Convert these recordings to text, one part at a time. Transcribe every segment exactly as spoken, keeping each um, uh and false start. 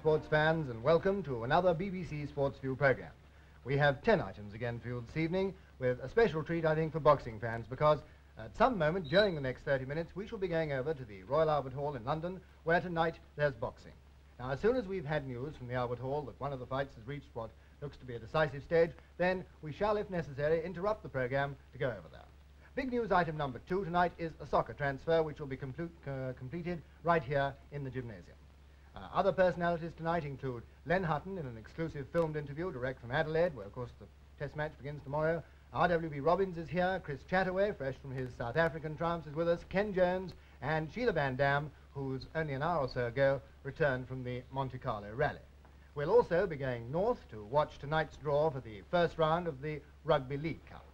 sports fans, and welcome to another B B C Sportsview programme. We have ten items again for you this evening, with a special treat, I think, for boxing fans, because at some moment during the next thirty minutes, we shall be going over to the Royal Albert Hall in London, where tonight there's boxing. Now, as soon as we've had news from the Albert Hall that one of the fights has reached what looks to be a decisive stage, then we shall, if necessary, interrupt the programme to go over that. Big news item number two tonight is a soccer transfer, which will be complete, uh, completed right here in the gymnasium. Uh, other personalities tonight include Len Hutton in an exclusive filmed interview direct from Adelaide, where, of course, the test match begins tomorrow. R W B Robbins is here. Chris Chataway, fresh from his South African triumphs, is with us. Ken Jones and Sheila Van Damm, who's only an hour or so ago returned from the Monte Carlo Rally. We'll also be going north to watch tonight's draw for the first round of the Rugby League Cup.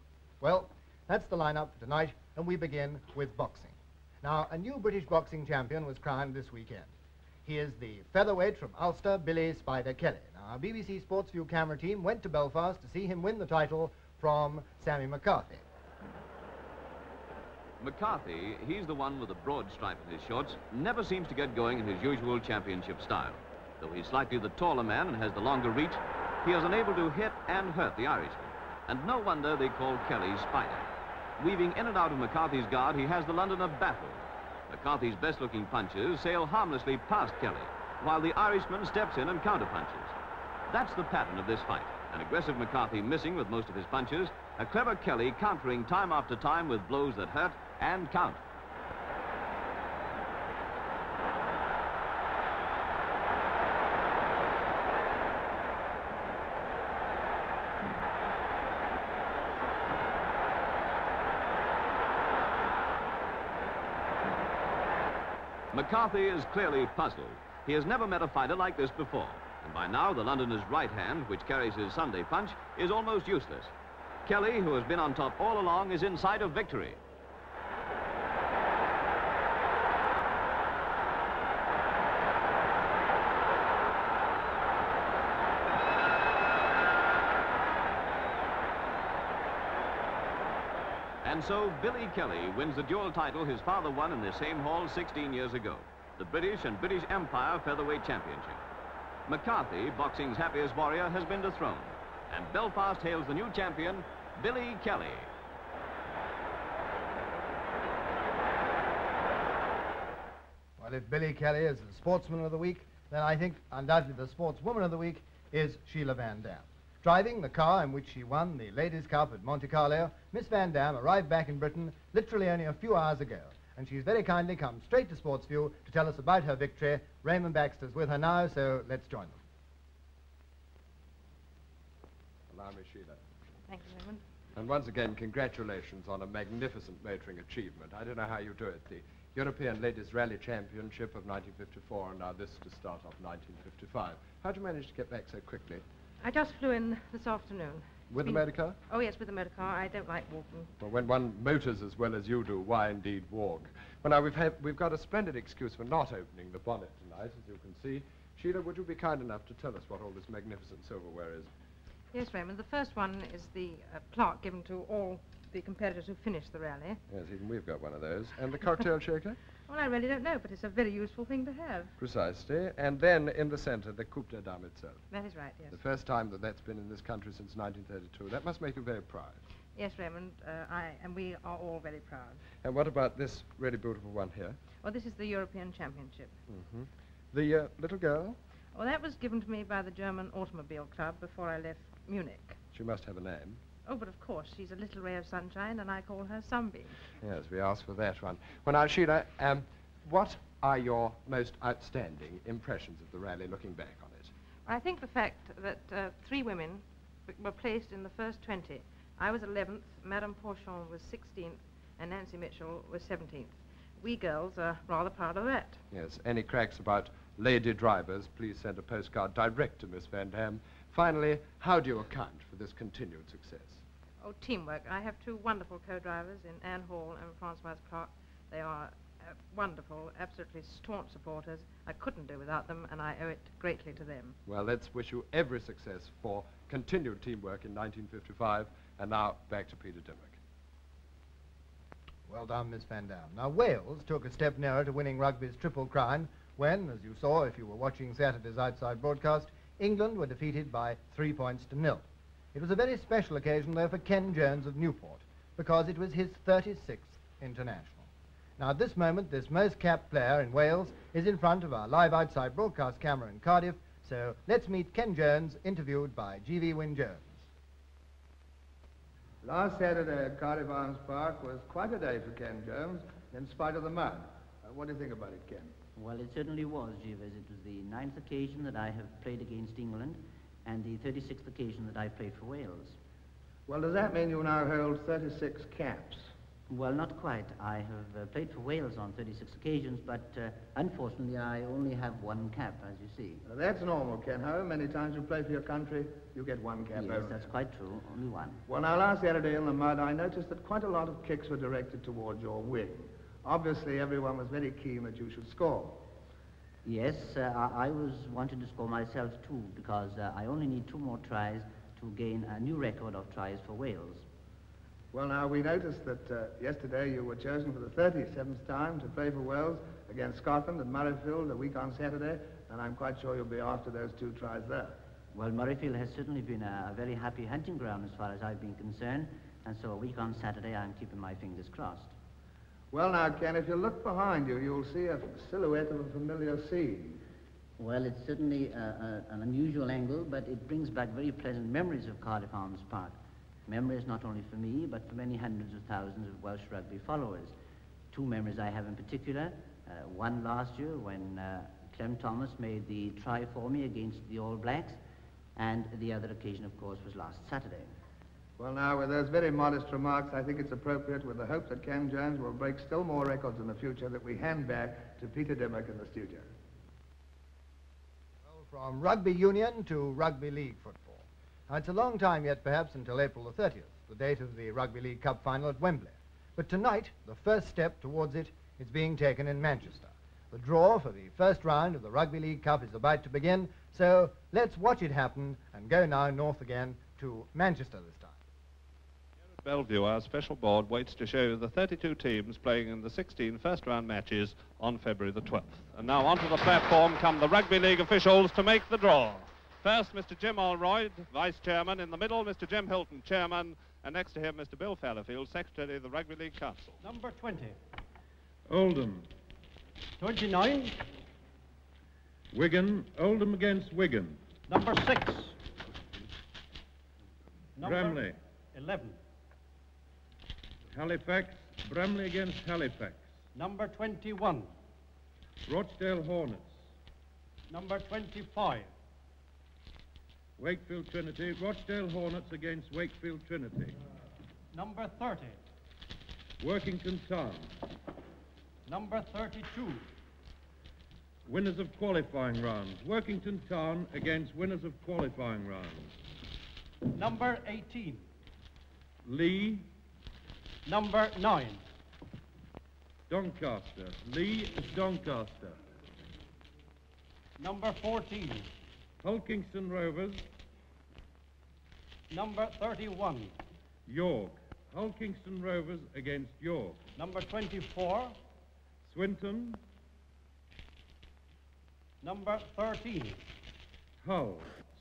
Well, that's the lineup for tonight, and we begin with boxing. Now, a new British boxing champion was crowned this weekend. He is the featherweight from Ulster, Billy Spider Kelly. Now, our B B C Sportsview camera team went to Belfast to see him win the title from Sammy McCarthy. McCarthy, he's the one with a broad stripe in his shorts, never seems to get going in his usual championship style. Though he's slightly the taller man and has the longer reach, he is unable to hit and hurt the Irishman. And no wonder they call Kelly Spider. Weaving in and out of McCarthy's guard, he has the Londoner baffled. McCarthy's best-looking punches sail harmlessly past Kelly, while the Irishman steps in and counter-punches. That's the pattern of this fight. An aggressive McCarthy missing with most of his punches, a clever Kelly countering time after time with blows that hurt and count. McCarthy is clearly puzzled. He has never met a fighter like this before, and by now the Londoner's right hand, which carries his Sunday punch, is almost useless. Kelly, who has been on top all along, is in sight of victory. And so Billy Kelly wins the dual title his father won in the same hall sixteen years ago, the British and British Empire Featherweight Championship. McCarthy, boxing's happiest warrior, has been dethroned, and Belfast hails the new champion, Billy Kelly. Well, if Billy Kelly is the sportsman of the week, then I think undoubtedly the sportswoman of the week is Sheila Van Damm. Driving the car in which she won the Ladies' Cup at Monte Carlo, Miss Van Damm arrived back in Britain literally only a few hours ago, and she's very kindly come straight to Sportsview to tell us about her victory. Raymond Baxter's with her now, so let's join them. Allow me, Sheila. Thank you, Raymond. And once again, congratulations on a magnificent motoring achievement. I don't know how you do it. The European Ladies' Rally Championship of nineteen fifty-four, and now this to start off nineteen fifty-five. How'd you manage to get back so quickly? I just flew in this afternoon. With the motor car? Oh, yes, with the motor car. I don't like walking. Well, when one motors as well as you do, why indeed walk? Well, now, we've, have, we've got a splendid excuse for not opening the bonnet tonight, as you can see. Sheila, would you be kind enough to tell us what all this magnificent silverware is? Yes, Raymond. The first one is the uh, plaque given to all the competitors who finished the rally. Yes, even we've got one of those. And the cocktail shaker? Well, I really don't know, but it's a very useful thing to have. Precisely. And then, in the centre, the Coupe de Dame itself. That is right, yes. The first time that that's been in this country since nineteen thirty-two. That must make you very proud. Yes, Raymond, uh, I, and we are all very proud. And what about this really beautiful one here? Well, this is the European Championship. Mm-hmm. The uh, little girl? Well, that was given to me by the German Automobile Club before I left Munich. She must have a name. Oh, but of course, she's a little ray of sunshine, and I call her Sunbeam. Yes, we asked for that one. Well, now, Sheila, um, what are your most outstanding impressions of the rally, looking back on it? I think the fact that uh, three women were placed in the first twenty. I was eleventh, Madame Porchon was sixteenth, and Nancy Mitchell was seventeenth. We girls are rather proud of that. Yes, any cracks about lady drivers, please send a postcard direct to Miss Van Damm. Finally, how do you account for this continued success? Oh, teamwork. I have two wonderful co-drivers in Anne Hall and Francoise Clark. They are uh, wonderful, absolutely staunch supporters. I couldn't do without them, and I owe it greatly to them. Well, let's wish you every success for continued teamwork in nineteen fifty-five. And now, back to Peter Dimmock. Well done, Miss Van Damm. Now, Wales took a step nearer to winning rugby's Triple Crown when, as you saw if you were watching Saturday's outside broadcast, England were defeated by three points to nil. It was a very special occasion, though, for Ken Jones of Newport, because it was his thirty-sixth international. Now, at this moment, this most capped player in Wales is in front of our live outside broadcast camera in Cardiff, so let's meet Ken Jones, interviewed by G V. Wynne-Jones. Last Saturday at Cardiff Arms Park was quite a day for Ken Jones, in spite of the mud. Uh, what do you think about it, Ken? Well, it certainly was, G V, as it was the ninth occasion that I have played against England, and the thirty-sixth occasion that I played for Wales. Well, does that mean you now hold thirty-six caps? Well, not quite. I have uh, played for Wales on thirty-six occasions, but uh, unfortunately I only have one cap, as you see. Now, that's normal, Ken. However many times you play for your country, you get one cap. Yes, over. That's quite true. Only one. Well, now, last Saturday in the mud, I noticed that quite a lot of kicks were directed towards your wing. Obviously, everyone was very keen that you should score. Yes, uh, I, I was wanted to score myself too, because uh, I only need two more tries to gain a new record of tries for Wales. Well, now, we noticed that uh, yesterday you were chosen for the thirty-seventh time to play for Wales against Scotland at Murrayfield a week on Saturday, and I'm quite sure you'll be after those two tries there. Well, Murrayfield has certainly been a, a very happy hunting ground as far as I've been concerned, and so a week on Saturday I'm keeping my fingers crossed. Well, now, Ken, if you look behind you, you'll see a silhouette of a familiar scene. Well, it's certainly uh, uh, an unusual angle, but it brings back very pleasant memories of Cardiff Arms Park. Memories not only for me, but for many hundreds of thousands of Welsh rugby followers. Two memories I have in particular. Uh, one last year when uh, Clem Thomas made the try for me against the All Blacks, and the other occasion, of course, was last Saturday. Well, now, with those very modest remarks, I think it's appropriate, with the hope that Ken Jones will break still more records in the future, that we hand back to Peter Dimmock in the studio. Well, from rugby union to rugby league football. Now, it's a long time yet, perhaps, until April the thirtieth, the date of the Rugby League Cup final at Wembley. But tonight, the first step towards it is being taken in Manchester. The draw for the first round of the Rugby League Cup is about to begin, so let's watch it happen and go now north again to Manchester this time. Bellevue, our special board waits to show you the thirty-two teams playing in the sixteen first-round matches on February the twelfth. And now onto the platform come the Rugby League officials to make the draw. First, Mister Jim Allroyd, Vice-Chairman. In the middle, Mister Jim Hilton, Chairman. And next to him, Mister Bill Fallowfield, Secretary of the Rugby League Council. Number twenty. Oldham. twenty-nine. Wigan. Oldham against Wigan. Number six. Number Bramley. eleven. Halifax, Bramley against Halifax. Number twenty-one. Rochdale Hornets. Number twenty-five. Wakefield Trinity, Rochdale Hornets against Wakefield Trinity. Number thirty. Workington Town. Number thirty-two. Winners of qualifying rounds, Workington Town against winners of qualifying rounds. Number eighteen. Lee. Number nine. Doncaster. Lee is Doncaster. Number fourteen. Hulkingston Rovers. Number thirty-one. York. Hulkingston Rovers against York. Number twenty-four. Swinton. Number thirteen. Hull.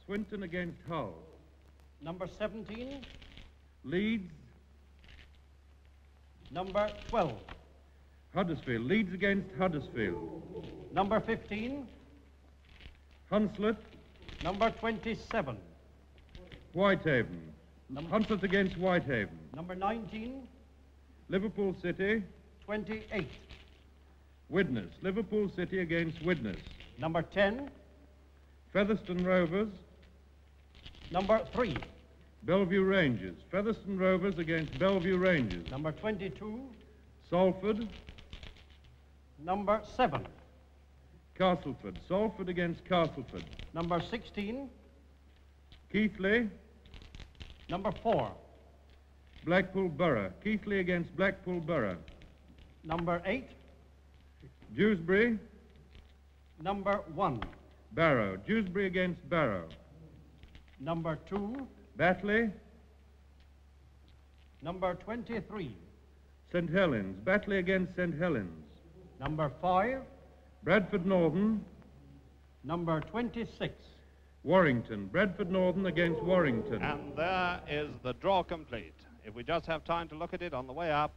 Swinton against Hull. Number seventeen. Leeds. Number twelve. Huddersfield. Leeds against Huddersfield. Number fifteen. Hunslet. Number twenty-seven. Whitehaven. Number Hunslet against Whitehaven. Number nineteen. Liverpool City. twenty-eight. Widnes. Liverpool City against Widnes. Number ten. Featherstone Rovers. Number three. Bellevue Rangers. Featherstone Rovers against Bellevue Rangers. Number twenty-two. Salford. Number seven. Castleford. Salford against Castleford. Number sixteen. Keighley. Number four. Blackpool Borough. Keighley against Blackpool Borough. Number eight. Dewsbury. Number one. Barrow. Dewsbury against Barrow. Number two. Batley. Number twenty-three. Saint Helens. Batley against Saint Helens. Number five. Bradford Northern. Number twenty-six. Warrington. Bradford Northern against Warrington. And there is the draw complete. If we just have time to look at it on the way up.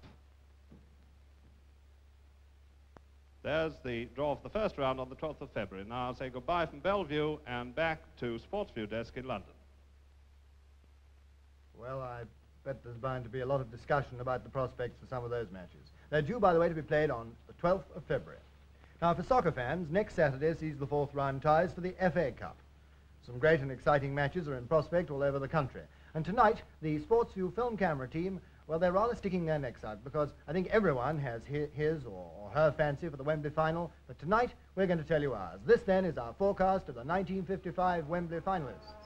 There's the draw for the first round on the twelfth of February. Now I'll say goodbye from Bellevue and back to Sportsview desk in London. Well, I bet there's bound to be a lot of discussion about the prospects for some of those matches. They're due, by the way, to be played on the twelfth of February. Now, for soccer fans, next Saturday sees the fourth round ties for the F A Cup. Some great and exciting matches are in prospect all over the country. And tonight, the Sportsview film camera team, well, they're rather sticking their necks out because I think everyone has his or her fancy for the Wembley final, but tonight we're going to tell you ours. This, then, is our forecast of the nineteen fifty-five Wembley finalists.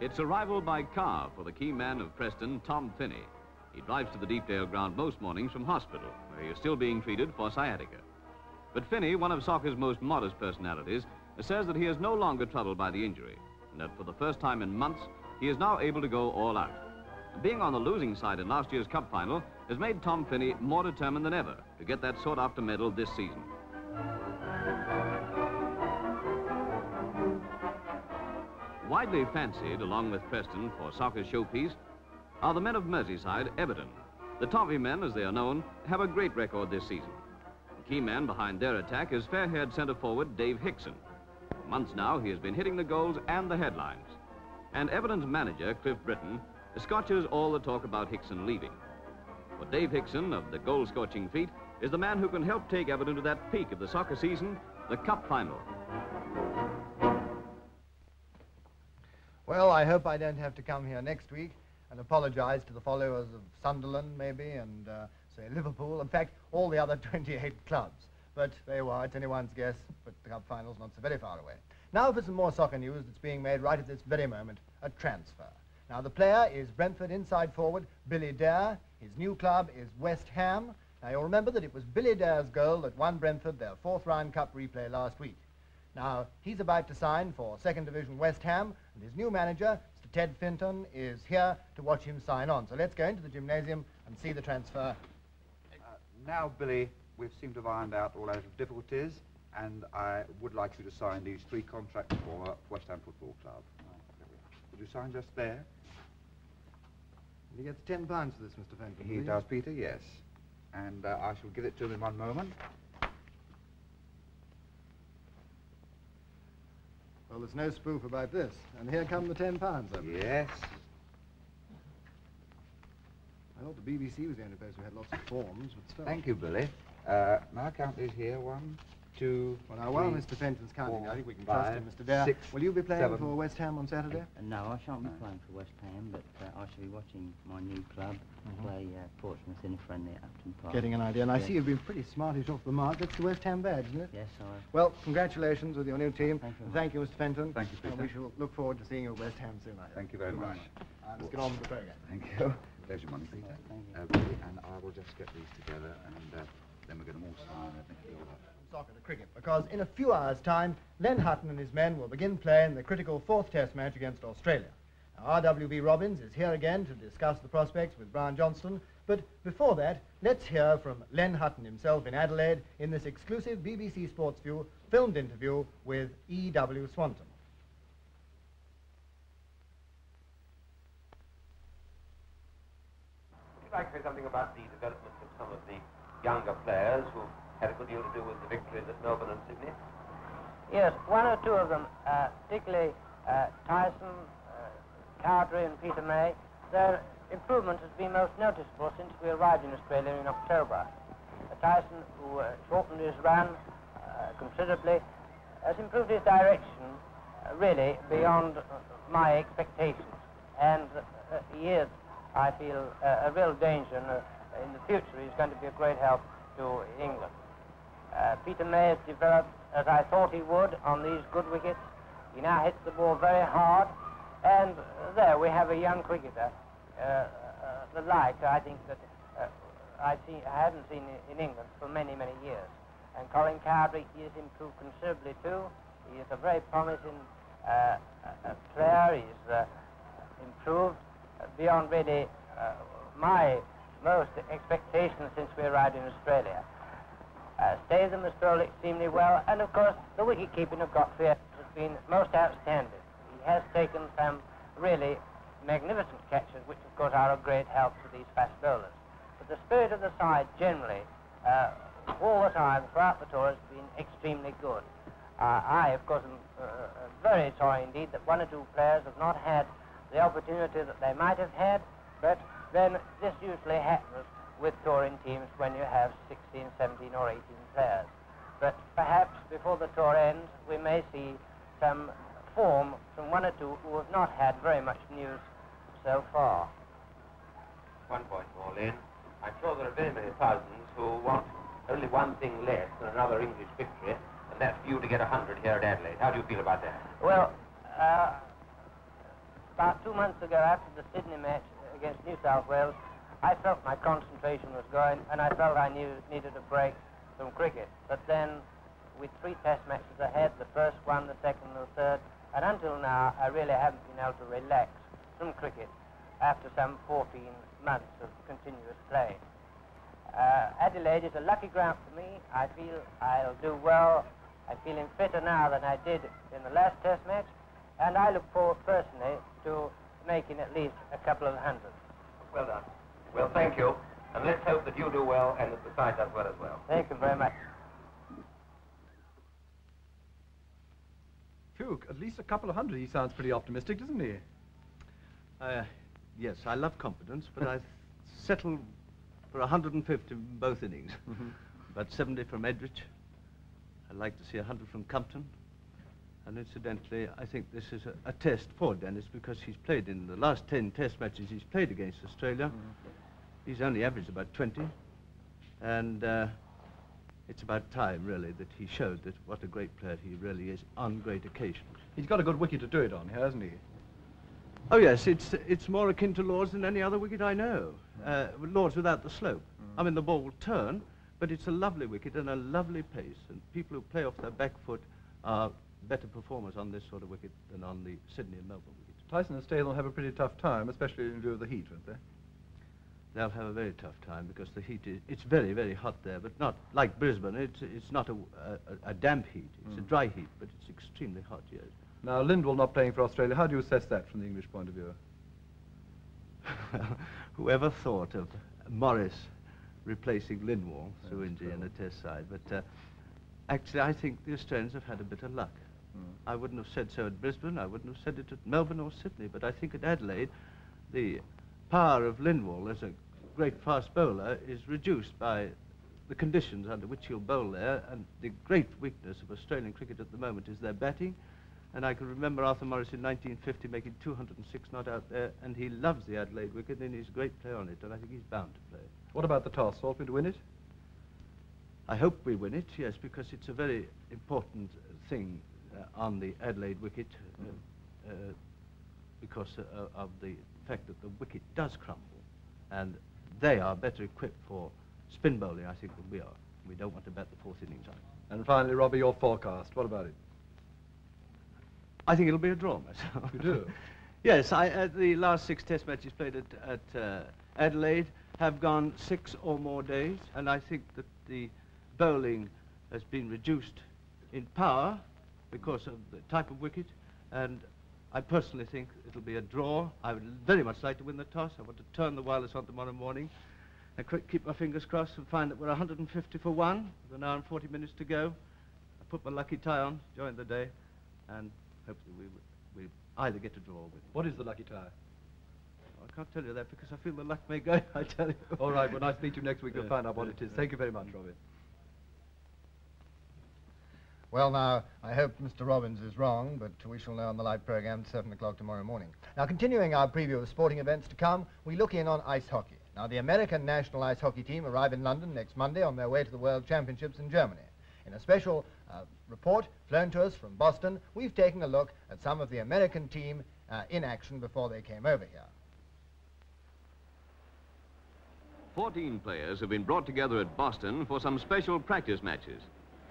It's arrival by car for the key man of Preston, Tom Finney. He drives to the Deepdale ground most mornings from hospital, where he is still being treated for sciatica. But Finney, one of soccer's most modest personalities, says that he is no longer troubled by the injury, and that for the first time in months, he is now able to go all out. Being on the losing side in last year's cup final has made Tom Finney more determined than ever to get that sought-after medal this season. Widely fancied, along with Preston, for soccer's showpiece, are the men of Merseyside, Everton. The Toffee men, as they are known, have a great record this season. The key man behind their attack is fair-haired centre-forward Dave Hickson. For months now, he has been hitting the goals and the headlines. And Everton's manager, Cliff Britton, scotches all the talk about Hickson leaving. But Dave Hickson, of the goal-scorching feat, is the man who can help take Everton to that peak of the soccer season, the cup final. Well, I hope I don't have to come here next week and apologize to the followers of Sunderland, maybe, and, uh, say, Liverpool. In fact, all the other twenty-eight clubs. But there you are. It's anyone's guess. But the cup final's not so very far away. Now for some more soccer news that's being made right at this very moment, a transfer. Now, the player is Brentford inside forward Billy Dare. His new club is West Ham. Now, you'll remember that it was Billy Dare's goal that won Brentford their fourth round cup replay last week. Now, he's about to sign for second division West Ham, and his new manager, Mister Ted Fenton, is here to watch him sign on. So let's go into the gymnasium and see the transfer. Uh, now, Billy, we've seemed to have ironed out all our difficulties, and I would like you to sign these three contracts for West Ham Football Club. Right, there we are. Would you sign just there? And he gets ten pounds for this, Mister Fenton. He please? does, Peter, yes. And uh, I shall give it to him in one moment. Well, there's no spoof about this. And here come the ten pounds, I believe. Yes. I thought the B B C was the only place who had lots of forms, but still. Thank you, Billy. Uh, now count these here. One, two, well, now, three, while Mister Fenton's counting, four, I think we can five, trust him, Mister Dare. Six, Will you be playing seven, for West Ham on Saturday? Uh, no, I shan't be playing for West Ham, but uh, I shall be watching my new club mm-hmm. play uh, Portsmouth in a friendly at Upton Park. Getting an idea. And yes. I see you've been pretty smartish off the mark. That's the West Ham badge, isn't it? Yes, I have. Well, congratulations with your new team. Thank you, Thank you Mister Fenton. Thank you, Peter. And we shall look forward to seeing you at West Ham soon, I hope. Thank you very much. Uh, let's well, get on with the programme. Thank you. There's your money, Peter. Uh, and I will just get these together, and uh, then we're going to all sign. I think it'll be all right. Soccer to cricket, because in a few hours' time, Len Hutton and his men will begin playing the critical fourth Test match against Australia. Now, R W B Robbins is here again to discuss the prospects with Brian Johnston, but before that, let's hear from Len Hutton himself in Adelaide in this exclusive B B C Sportsview filmed interview with E W Swanton. I'd like to say something about the development of some of the younger players who had a good deal to do with the victories at Melbourne and Sydney. Yes, one or two of them, uh, particularly uh, Tyson, uh, Cowdrey and Peter May, their improvement has been most noticeable since we arrived in Australia in October. Uh, Tyson, who uh, shortened his run uh, considerably, has improved his direction uh, really beyond my expectations, and uh, he is, I feel, uh, a real danger, and uh, in the future he's going to be a great help to England. Uh, Peter May has developed as I thought he would on these good wickets. He now hits the ball very hard, and uh, there we have a young cricketer, uh, uh, the like I think that uh, I, see, I haven't seen in England for many, many years. And Colin Cowdrey, he has improved considerably too. He is a very promising uh, uh, player. He's uh, improved beyond really uh, my most expectations since we arrived in Australia. Uh, Statham has thrown extremely well, and of course the wicket-keeping of Gottfried has been most outstanding. He has taken some really magnificent catches, which of course are of great help to these fast bowlers. But the spirit of the side generally, uh, all the time throughout the tour, has been extremely good. Uh, I, of course, am uh, very sorry indeed that one or two players have not had the opportunity that they might have had, but then this usually happens with touring teams when you have sixteen, seventeen or eighteen players. But perhaps before the tour ends we may see some form from one or two who have not had very much news so far. One point more, Len. I'm sure there are very many thousands who want only one thing less than another English victory, and that's for you to get a hundred here at Adelaide. How do you feel about that? Well, uh, about two months ago, after the Sydney match against New South Wales, I felt my concentration was going, and I felt I knew, needed a break from cricket. But then, with three test matches ahead, the first one, the second, and the third, and until now, I really haven't been able to relax from cricket after some fourteen months of continuous play. Uh, Adelaide is a lucky ground for me. I feel I'll do well. I'm feeling fitter now than I did in the last test match, and I look forward personally to making at least a couple of hundred. Well done. Well, thank you, and let's hope that you do well and that the side does well as well. Thank you very much. Phew, at least a couple of hundred. He sounds pretty optimistic, doesn't he? Uh, yes, I love confidence, but I settled for a hundred and fifty in both innings. About seventy from Edrich. I'd like to see a hundred from Compton. And incidentally, I think this is a, a test for Dennis, because he's played in the last ten test matches he's played against Australia. Mm-hmm. He's only averaged about twenty. And uh, it's about time, really, that he showed that what a great player he really is on great occasions. He's got a good wicket to do it on here, hasn't he? Oh, yes. It's, it's more akin to Lord's than any other wicket I know. Uh, Lord's without the slope. Mm-hmm. I mean, the ball will turn, but it's a lovely wicket and a lovely pace. And people who play off their back foot are better performers on this sort of wicket than on the Sydney and Melbourne wicket. Tyson and Statham will have a pretty tough time, especially in view of the heat, won't they? They'll have a very tough time because the heat is, it's very, very hot there, but not like Brisbane. It's, it's not a, a, a damp heat. It's mm. a dry heat, but it's extremely hot, yes. Now, Lindwall not playing for Australia, how do you assess that from the English point of view? Whoever thought of Morris replacing Lindwall through injury in a test side, but uh, actually I think the Australians have had a bit of luck. I wouldn't have said so at Brisbane, I wouldn't have said it at Melbourne or Sydney, but I think at Adelaide, the power of Lindwall as a great fast bowler is reduced by the conditions under which he'll bowl there, and the great weakness of Australian cricket at the moment is their batting, and I can remember Arthur Morris in nineteen fifty making two hundred and six not out there, and he loves the Adelaide wicket, and he's a great player on it, and I think he's bound to play. What about the toss? Ought we to win it? I hope we win it, yes, because it's a very important thing Uh, on the Adelaide wicket, uh, mm. uh, because uh, of the fact that the wicket does crumble, and they are better equipped for spin bowling, I think, than we are. We don't want to bat the fourth innings on. And finally, Robbie, your forecast. What about it? I think it'll be a draw myself. You do? Yes, I, uh, the last six test matches played at, at uh, Adelaide have gone six or more days, and I think that the bowling has been reduced in power because of the type of wicket, and I personally think it'll be a draw. I would very much like to win the toss. I want to turn the wireless on tomorrow morning and keep my fingers crossed and find that we're a hundred and fifty for one, with an hour and forty minutes to go. I put my lucky tie on, join the day, and hopefully we, we either get a draw or win. What is the lucky tie? Oh, I can't tell you that because I feel the luck may go, I tell you. All right, well, nice to meet you next week. We'll yeah, find out what yeah, it is. Yeah. Thank you very much, Robbie. Well, now, I hope Mister Robbins is wrong, but we shall know on the live programme at seven o'clock tomorrow morning. Now, continuing our preview of sporting events to come, we look in on ice hockey. Now, the American national ice hockey team arrive in London next Monday on their way to the World Championships in Germany. In a special uh, report flown to us from Boston, we've taken a look at some of the American team uh, in action before they came over here. Fourteen players have been brought together at Boston for some special practice matches.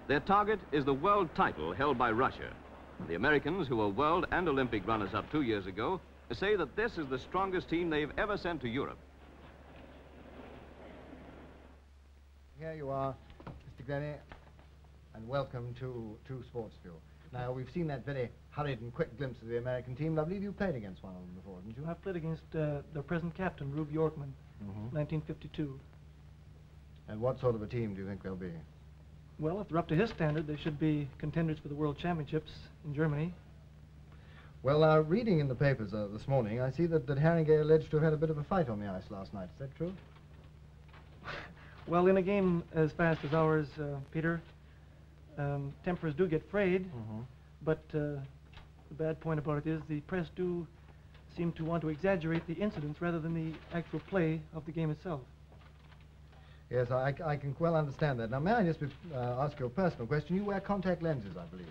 Their target is the world title held by Russia. The Americans, who were world and Olympic runners-up two years ago, say that this is the strongest team they've ever sent to Europe. here you are, Mister Glennie, and welcome to, to Sportsview. Now, we've seen that very hurried and quick glimpse of the American team. I believe you played against one of them before, didn't you? I played against uh, the present captain, Rube Yorkman, mm-hmm. nineteen fifty-two. And what sort of a team do you think they'll be? Well, if they're up to his standard, they should be contenders for the World Championships in Germany. Well, uh, reading in the papers uh, this morning, I see that, that Haringey alleged to have had a bit of a fight on the ice last night. Is that true? Well, in a game as fast as ours, uh, Peter, um, tempers do get frayed, mm-hmm. but uh, the bad point about it is the press do seem to want to exaggerate the incidents rather than the actual play of the game itself. Yes, I, I can well understand that. Now, may I just be, uh, ask you a personal question? You wear contact lenses, I believe.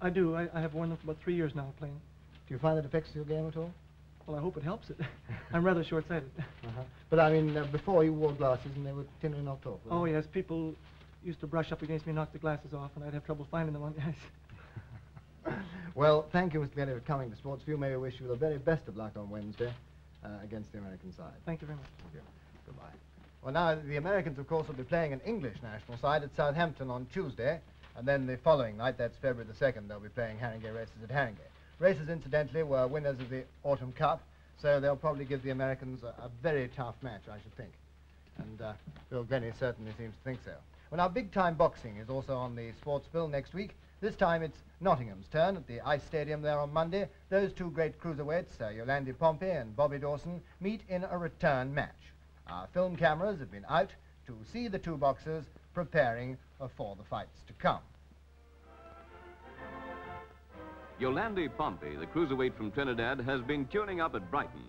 I do. I, I have worn them for about three years now, playing. Do you find that affects your game at all? Well, I hope it helps it. I'm rather short-sighted. Uh-huh. But, I mean, uh, before you wore glasses and they were generally knocked off. Oh, yes. People used to brush up against me and knock the glasses off, and I'd have trouble finding them on the ice. Well, thank you, Mister Glennie, for coming to Sportsview. May I wish you the very best of luck on Wednesday uh, against the American side. Thank you very much. Thank you. Goodbye. Well, now, the Americans, of course, will be playing an English national side at Southampton on Tuesday, and then the following night, that's February the second, they'll be playing Haringey races at Haringey. Races, incidentally, were winners of the Autumn Cup, so they'll probably give the Americans a, a very tough match, I should think. And uh, Bill Glennie certainly seems to think so. Well, now, big-time boxing is also on the sports bill next week. This time, it's Nottingham's turn at the Ice Stadium there on Monday. Those two great cruiserweights, uh, Yolande Pompey and Bobby Dawson, meet in a return match. Our film cameras have been out to see the two boxers preparing uh, for the fights to come. Yolande Pompey, the cruiserweight from Trinidad, has been tuning up at Brighton.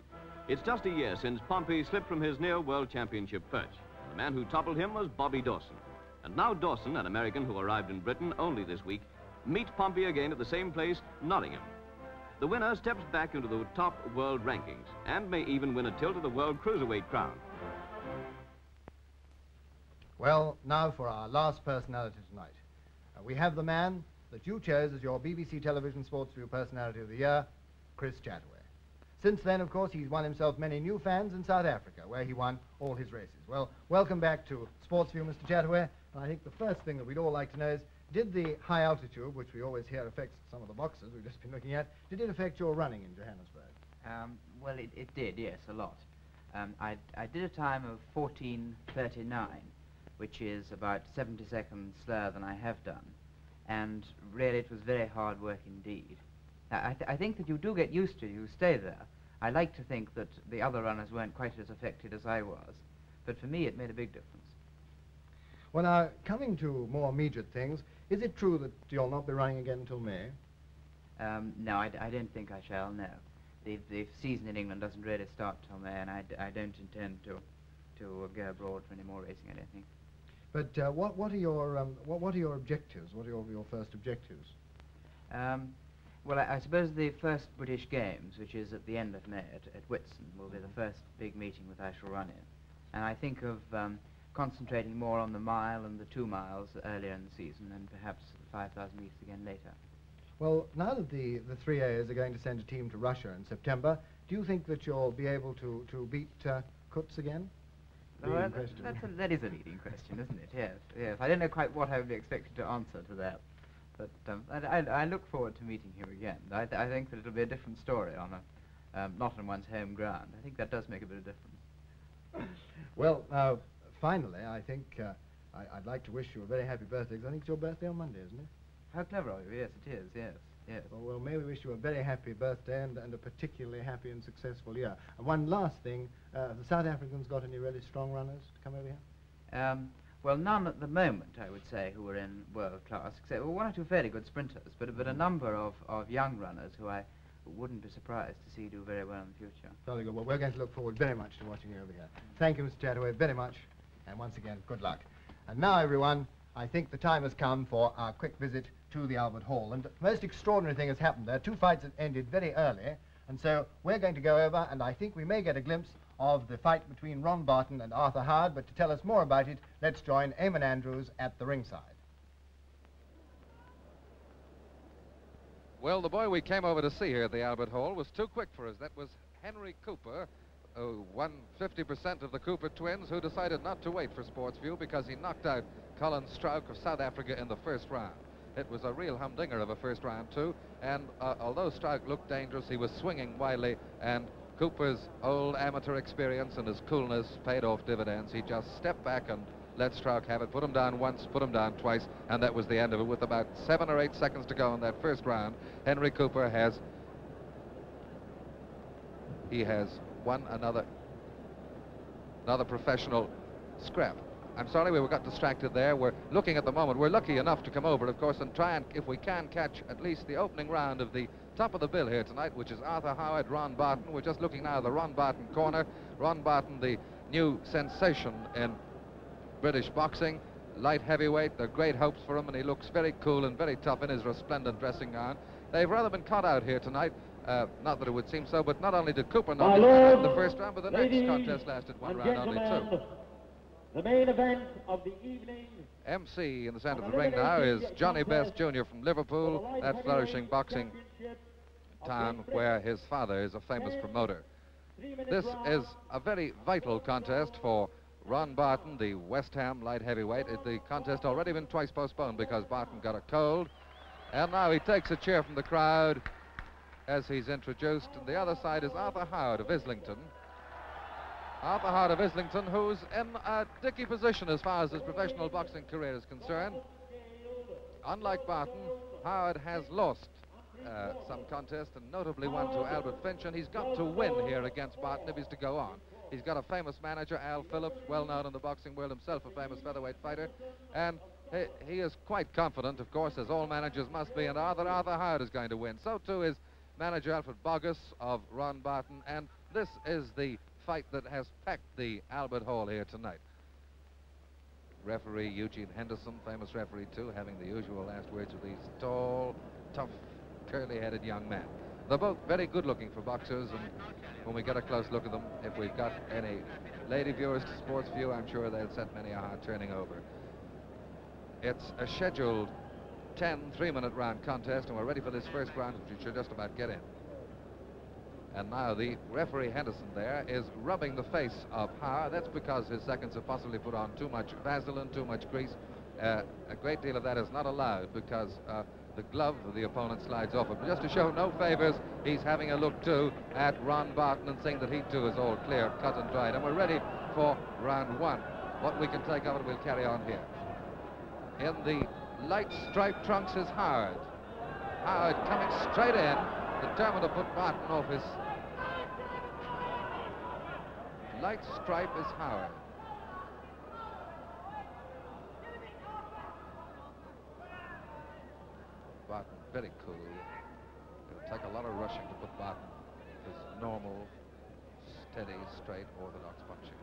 It's just a year since Pompey slipped from his near World Championship perch. The man who toppled him was Bobby Dawson. And now Dawson, an American who arrived in Britain only this week, meet Pompey again at the same place, Nottingham. The winner steps back into the top world rankings and may even win a tilt of the world cruiserweight crown. Well, now for our last personality tonight. Uh, we have the man that you chose as your B B C Television Sportsview Personality of the Year, Chris Chataway. Since then, of course, he's won himself many new fans in South Africa, where he won all his races. Well, welcome back to Sportsview, Mister Chataway. I think the first thing that we'd all like to know is, did the high altitude, which we always hear affects some of the boxers we've just been looking at, did it affect your running in Johannesburg? Um, well, it, it did, yes, a lot. Um, I, I did a time of fourteen thirty-nine, which is about seventy seconds slower than I have done. And really, it was very hard work indeed. I, th I think that you do get used to it, you stay there. I like to think that the other runners weren't quite as affected as I was. But for me, it made a big difference. Well, now, coming to more immediate things, is it true that you'll not be running again until May? Um, no, I, d I don't think I shall, no. The, the season in England doesn't really start till May, and I, d I don't intend to, to go abroad for any more racing, I don't think. But uh, what, what, are your, um, what, what are your objectives? What are your, your first objectives? Um, well, I, I suppose the first British Games, which is at the end of May at, at Whitsun, will be the first big meeting that I shall run in. And I think of um, concentrating more on the mile and the two miles earlier in the season and perhaps the five thousand metres again later. Well, now that the, the three A's are going to send a team to Russia in September, do you think that you'll be able to, to beat uh, Kutz again? Well, that, that's a, that is a leading question, isn't it? Yes, yes. I don't know quite what I would be expected to answer to that. But um, I, I, I look forward to meeting him again. I, th I think that it'll be a different story, on a, um, not on one's home ground. I think that does make a bit of difference. Well, uh, finally, I think uh, I, I'd like to wish you a very happy birthday, because I think it's your birthday on Monday, isn't it? How clever are you? Yes, it is, yes. Yes. Well, well, may we wish you a very happy birthday and, and a particularly happy and successful year. And one last thing, uh, have the South Africans got any really strong runners to come over here? Um, well, none at the moment, I would say, who are in world class, except well, one or two fairly good sprinters, but, but a number of, of young runners who I wouldn't be surprised to see do very well in the future. Very good. Well, we're going to look forward very much to watching you over here. Thank you, Mister Chataway, very much, and once again, good luck. And now, everyone, I think the time has come for our quick visit to the Albert Hall, and the most extraordinary thing has happened there. Two fights have ended very early, and so we're going to go over, and I think we may get a glimpse of the fight between Ron Barton and Arthur Howard, but to tell us more about it, let's join Eamon Andrews at the ringside. Well, the boy we came over to see here at the Albert Hall was too quick for us. That was Henry Cooper, oh, one hundred fifty percent of the Cooper twins, who decided not to wait for Sportsview because he knocked out Colin Strouk of South Africa in the first round. It was a real humdinger of a first round too, and uh, although Strouk looked dangerous, he was swinging widely, and Cooper's old amateur experience and his coolness paid off dividends. He just stepped back and let Strouk have it, put him down once, put him down twice, and that was the end of it with about seven or eight seconds to go in that first round. Henry Cooper has, he has won another, another professional scrap. I'm sorry, we got distracted there. We're looking at the moment. We're lucky enough to come over, of course, and try and, if we can, catch at least the opening round of the top of the bill here tonight, which is Arthur Howard, Ron Barton. We're just looking now at the Ron Barton corner. Ron Barton, the new sensation in British boxing, light heavyweight. There are great hopes for him, and he looks very cool and very tough in his resplendent dressing gown. They've rather been caught out here tonight. Uh, not that it would seem so, but not only did Cooper not win the first round, but the next contest lasted one round only too. The main event of the evening. M C in the centre of the ring now is Johnny Best Junior from Liverpool, that flourishing boxing town where his father is a famous promoter. This is a very vital contest for Ron Barton, the West Ham light heavyweight. It, the contest already been twice postponed because Barton got a cold. And now he takes a cheer from the crowd as he's introduced. And the other side is Arthur Howard of Islington. Arthur Howard of Islington, who's in a dicky position as far as his professional boxing career is concerned. Unlike Barton, Howard has lost uh, some contests, and notably one to Albert Finch, and he's got to win here against Barton if he's to go on. He's got a famous manager, Al Phillips, well known in the boxing world, himself a famous featherweight fighter, and he, he is quite confident, of course, as all managers must be, and Arthur, Arthur Howard is going to win. So too is manager Alfred Boggess of Ron Barton, and this is the fight that has packed the Albert Hall here tonight. Referee Eugene Henderson, famous referee too, having the usual last words of these tall, tough, curly-headed young men. They're both very good-looking for boxers, and when we get a close look at them, if we've got any lady viewers to Sports View, I'm sure they'll set many a heart turning over. It's a scheduled ten three-minute round contest, and we're ready for this first round, which you should just about get in. And now the referee Henderson there is rubbing the face of Howard. That's because his seconds have possibly put on too much Vaseline, too much grease. Uh, a great deal of that is not allowed because uh, the glove of the opponent slides off it. But just to show no favors, he's having a look too at Ron Barton and saying that he too is all clear, cut and dried. And we're ready for round one. What we can take of it, we'll carry on here. In the light striped trunks is Howard. Howard coming straight in, determined to put Barton off his. Light stripe is Howard. Barton very cool. It'll take a lot of rushing to put Barton his normal, steady, straight, orthodox punching.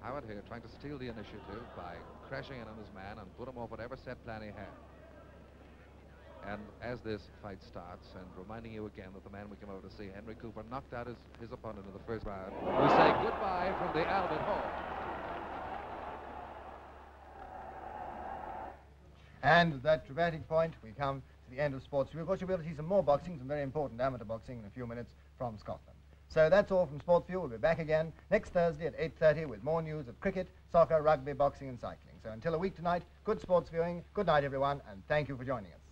Howard here trying to steal the initiative by crashing in on his man and put him off whatever set plan he had. And as this fight starts, and reminding you again that the man we came over to see, Henry Cooper, knocked out his, his opponent in the first round. We say goodbye from the Albert Hall. And at that dramatic point, we come to the end of Sportsview. Of course, you'll be able to see some more boxing, some very important amateur boxing in a few minutes from Scotland. So that's all from Sportsview. We'll be back again next Thursday at eight thirty with more news of cricket, soccer, rugby, boxing and cycling. So until a week tonight, good sports viewing, good night everyone, and thank you for joining us.